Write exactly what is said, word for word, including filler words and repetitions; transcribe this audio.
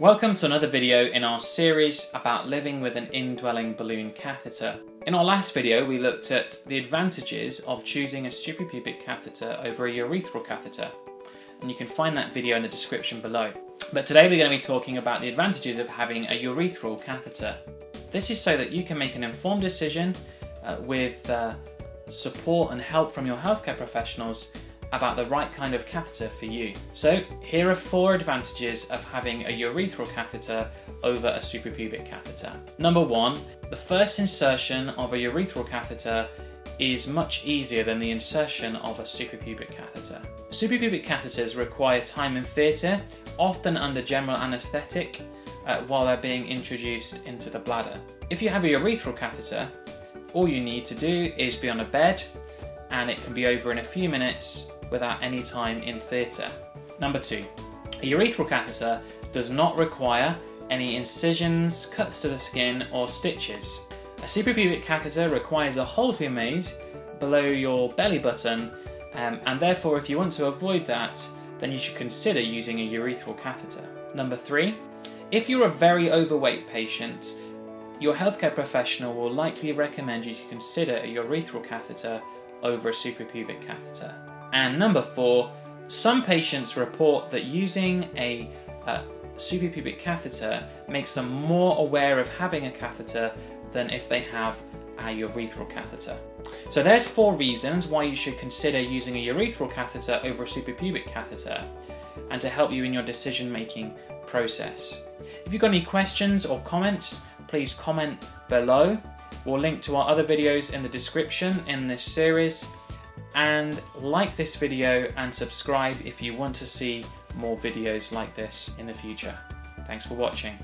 Welcome to another video in our series about living with an indwelling balloon catheter. In our last video we looked at the advantages of choosing a suprapubic catheter over a urethral catheter, and you can find that video in the description below. But today we're going to be talking about the advantages of having a urethral catheter. This is so that you can make an informed decision uh, with uh, support and help from your healthcare professionals about the right kind of catheter for you. So here are four advantages of having a urethral catheter over a suprapubic catheter. Number one, the first insertion of a urethral catheter is much easier than the insertion of a suprapubic catheter. Suprapubic catheters require time in theatre, often under general anaesthetic, uh, while they're being introduced into the bladder. If you have a urethral catheter, all you need to do is be on a bed, and it can be over in a few minutes without any time in theatre. Number two, a urethral catheter does not require any incisions, cuts to the skin, or stitches. A suprapubic catheter requires a hole to be made below your belly button, um, and therefore if you want to avoid that, then you should consider using a urethral catheter. Number three, if you're a very overweight patient, your healthcare professional will likely recommend you to consider a urethral catheter over a suprapubic catheter. And number four, some patients report that using a uh, suprapubic catheter makes them more aware of having a catheter than if they have a urethral catheter. So there's four reasons why you should consider using a urethral catheter over a suprapubic catheter, and to help you in your decision-making process. If you've got any questions or comments, please comment below. We'll link to our other videos in the description in this series, and like this video and subscribe if you want to see more videos like this in the future. Thanks for watching.